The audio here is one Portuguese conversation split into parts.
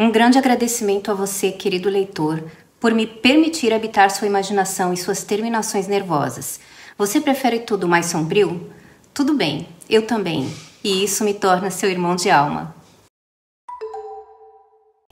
Um grande agradecimento a você, querido leitor, por me permitir habitar sua imaginação e suas terminações nervosas. Você prefere tudo mais sombrio? Tudo bem, eu também. E isso me torna seu irmão de alma.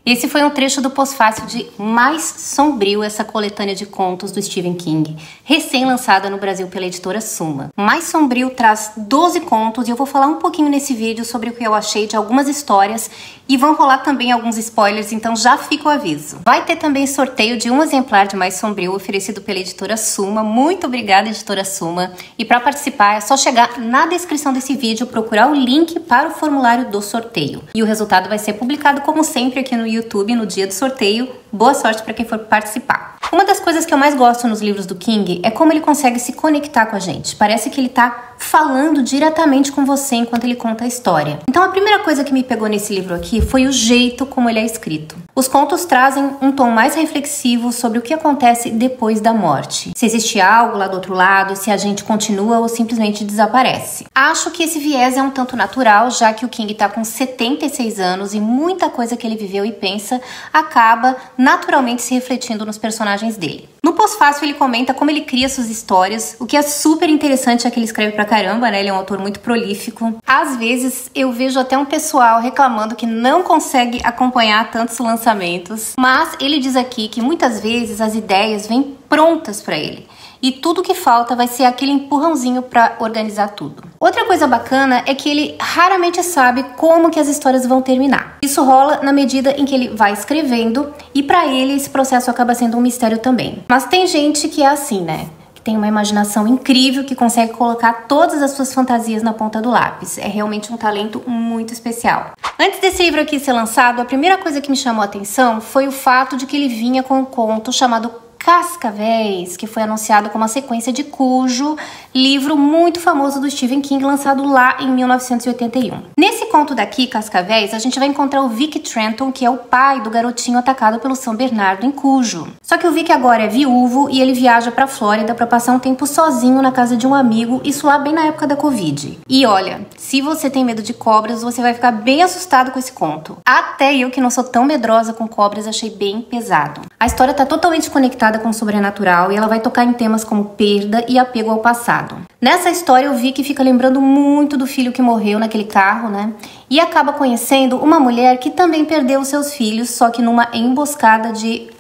Esse foi um trecho do pós-fácil de Mais Sombrio, essa coletânea de contos do Stephen King, recém-lançada no Brasil pela editora Suma. Mais Sombrio traz 12 contos e eu vou falar um pouquinho nesse vídeo sobre o que eu achei de algumas histórias e vão rolar também alguns spoilers, então já fica o aviso. Vai ter também sorteio de um exemplar de Mais Sombrio oferecido pela editora Suma. Muito obrigada, editora Suma. E para participar é só chegar na descrição desse vídeo, procurar o link para o formulário do sorteio. E o resultado vai ser publicado como sempre aqui no YouTube no dia do sorteio. Boa sorte para quem for participar. Uma das coisas que eu mais gosto nos livros do King é como ele consegue se conectar com a gente. Parece que ele tá falando diretamente com você enquanto ele conta a história. Então a primeira coisa que me pegou nesse livro aqui foi o jeito como ele é escrito. Os contos trazem um tom mais reflexivo sobre o que acontece depois da morte. Se existe algo lá do outro lado, se a gente continua ou simplesmente desaparece. Acho que esse viés é um tanto natural, já que o King tá com 76 anos e muita coisa que ele viveu e pensa acaba naturalmente se refletindo nos personagens dele. No pós-fácil ele comenta como ele cria suas histórias, o que é super interessante, já que ele escreve pra caramba, né? Ele é um autor muito prolífico. Às vezes eu vejo até um pessoal reclamando que não consegue acompanhar tantos lançamentos, mas ele diz aqui que muitas vezes as ideias vêm prontas pra ele. E tudo que falta vai ser aquele empurrãozinho para organizar tudo. Outra coisa bacana é que ele raramente sabe como que as histórias vão terminar. Isso rola na medida em que ele vai escrevendo e para ele esse processo acaba sendo um mistério também. Mas tem gente que é assim, né? Que tem uma imaginação incrível, que consegue colocar todas as suas fantasias na ponta do lápis. É realmente um talento muito especial. Antes desse livro aqui ser lançado, a primeira coisa que me chamou a atenção foi o fato de que ele vinha com um conto chamado Cascavéis, que foi anunciado como a sequência de Cujo, livro muito famoso do Stephen King, lançado lá em 1981. Nesse conto daqui, Cascavéis, a gente vai encontrar o Vic Trenton, que é o pai do garotinho atacado pelo São Bernardo em Cujo. Só que o Vic agora é viúvo e ele viaja pra Flórida pra passar um tempo sozinho na casa de um amigo, isso lá bem na época da Covid. E olha, se você tem medo de cobras, você vai ficar bem assustado com esse conto. Até eu, que não sou tão medrosa com cobras, achei bem pesado. A história tá totalmente conectada com o sobrenatural e ela vai tocar em temas como perda e apego ao passado. Nessa história eu vi que fica lembrando muito do filho que morreu naquele carro, né? E acaba conhecendo uma mulher que também perdeu seus filhos, só que numa emboscada de,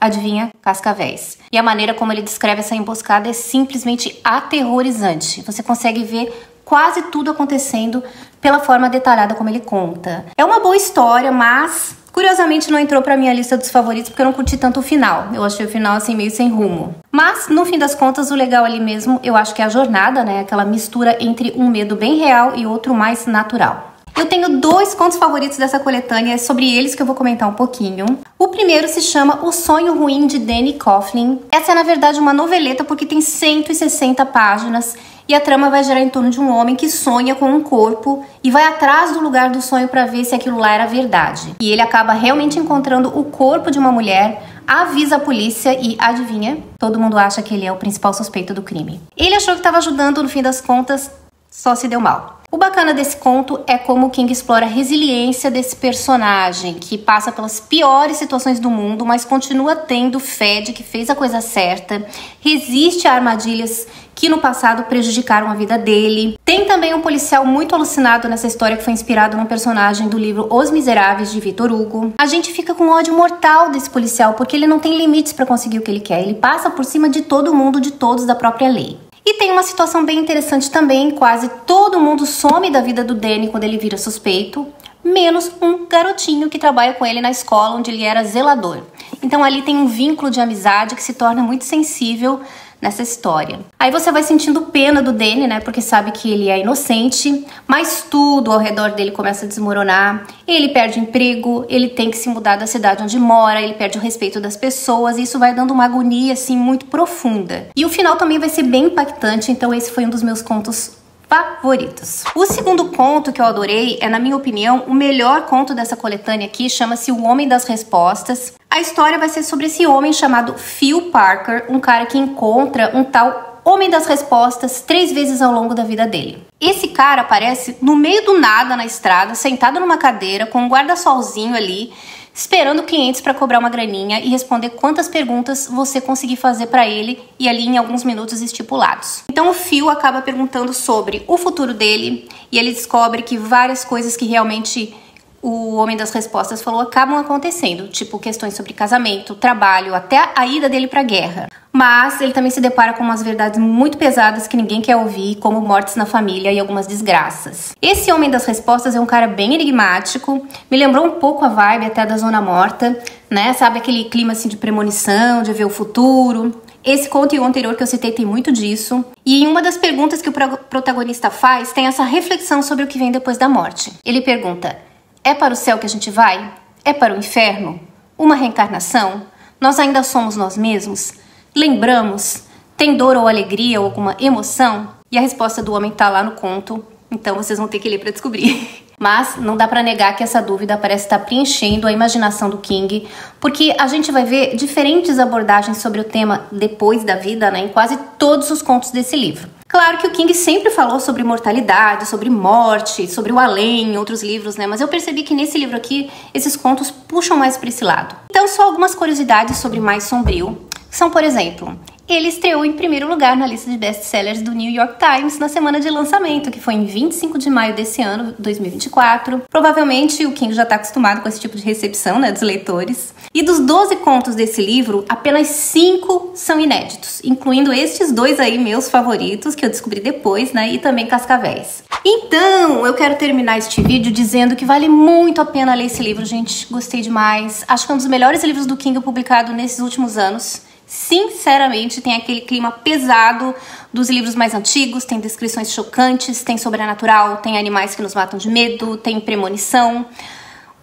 adivinha, cascavéis. E a maneira como ele descreve essa emboscada é simplesmente aterrorizante. Você consegue ver quase tudo acontecendo pela forma detalhada como ele conta. É uma boa história, mas curiosamente não entrou pra minha lista dos favoritos porque eu não curti tanto o final. Eu achei o final assim meio sem rumo. Mas no fim das contas o legal ali mesmo eu acho que é a jornada, né? Aquela mistura entre um medo bem real e outro mais natural. Eu tenho dois contos favoritos dessa coletânea, é sobre eles que eu vou comentar um pouquinho. O primeiro se chama O Sonho Ruim, de Danny Coughlin. Essa é na verdade uma noveleta porque tem 160 páginas. E a trama vai girar em torno de um homem que sonha com um corpo e vai atrás do lugar do sonho para ver se aquilo lá era verdade. E ele acaba realmente encontrando o corpo de uma mulher, avisa a polícia e, adivinha, todo mundo acha que ele é o principal suspeito do crime. Ele achou que estava ajudando, no fim das contas, só se deu mal. O bacana desse conto é como o King explora a resiliência desse personagem, que passa pelas piores situações do mundo, mas continua tendo fé de que fez a coisa certa, resiste a armadilhas que no passado prejudicaram a vida dele. Tem também um policial muito alucinado nessa história, que foi inspirado num personagem do livro Os Miseráveis, de Victor Hugo. A gente fica com ódio mortal desse policial, porque ele não tem limites para conseguir o que ele quer. Ele passa por cima de todo mundo, de todos, da própria lei. E tem uma situação bem interessante também, quase todo mundo some da vida do Danny quando ele vira suspeito, menos um garotinho que trabalha com ele na escola onde ele era zelador. Então ali tem um vínculo de amizade que se torna muito sensível nessa história. Aí você vai sentindo pena do Danny, né, porque sabe que ele é inocente, mas tudo ao redor dele começa a desmoronar. Ele perde emprego, ele tem que se mudar da cidade onde mora, ele perde o respeito das pessoas, e isso vai dando uma agonia, assim, muito profunda. E o final também vai ser bem impactante, então esse foi um dos meus contos favoritos. O segundo conto que eu adorei é, na minha opinião, o melhor conto dessa coletânea aqui, chama-se O Homem das Respostas. A história vai ser sobre esse homem chamado Phil Parker, um cara que encontra um tal Homem das Respostas 3 vezes ao longo da vida dele. Esse cara aparece no meio do nada na estrada, sentado numa cadeira, com um guarda-solzinho ali, esperando clientes para cobrar uma graninha e responder quantas perguntas você conseguir fazer para ele e ali em alguns minutos estipulados. Então o Phil acaba perguntando sobre o futuro dele e ele descobre que várias coisas que realmente o Homem das Respostas falou acabam acontecendo, tipo questões sobre casamento, trabalho, até a ida dele para a guerra. Mas ele também se depara com umas verdades muito pesadas que ninguém quer ouvir, como mortes na família e algumas desgraças. Esse Homem das Respostas é um cara bem enigmático, me lembrou um pouco a vibe até da Zona Morta, né? Sabe aquele clima assim de premonição, de ver o futuro? Esse conto e o anterior que eu citei tem muito disso. E em uma das perguntas que o protagonista faz, tem essa reflexão sobre o que vem depois da morte. Ele pergunta: é para o céu que a gente vai? É para o inferno? Uma reencarnação? Nós ainda somos nós mesmos? Lembramos? Tem dor ou alegria ou alguma emoção? E a resposta do homem tá lá no conto, então vocês vão ter que ler para descobrir. Mas não dá para negar que essa dúvida parece estar preenchendo a imaginação do King, porque a gente vai ver diferentes abordagens sobre o tema depois da vida, né, em quase todos os contos desse livro. Claro que o King sempre falou sobre mortalidade, sobre morte, sobre o além em outros livros, né? Mas eu percebi que nesse livro aqui, esses contos puxam mais para esse lado. Então, só algumas curiosidades sobre Mais Sombrio. São, por exemplo, ele estreou em primeiro lugar na lista de best-sellers do New York Times na semana de lançamento, que foi em 25 de maio desse ano, 2024. Provavelmente o King já está acostumado com esse tipo de recepção, né, dos leitores. E dos 12 contos desse livro, apenas 5 são inéditos, incluindo estes dois aí meus favoritos, que eu descobri depois, né, e também Cascavéis. Então, eu quero terminar este vídeo dizendo que vale muito a pena ler esse livro, gente. Gostei demais. Acho que é um dos melhores livros do King publicado nesses últimos anos. Sinceramente, tem aquele clima pesado dos livros mais antigos, tem descrições chocantes, tem sobrenatural, tem animais que nos matam de medo, tem premonição.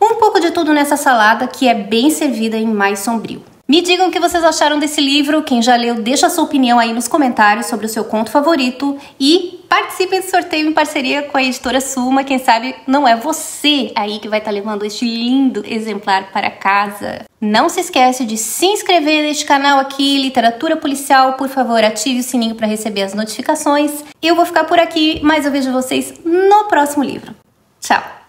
Um pouco de tudo nessa salada que é bem servida em Mais Sombrio. Me digam o que vocês acharam desse livro, quem já leu, deixa a sua opinião aí nos comentários sobre o seu conto favorito e participem do sorteio em parceria com a editora Suma, quem sabe não é você aí que vai estar levando este lindo exemplar para casa. Não se esquece de se inscrever neste canal aqui, Literatura Policial, por favor ative o sininho para receber as notificações. Eu vou ficar por aqui, mas eu vejo vocês no próximo livro. Tchau!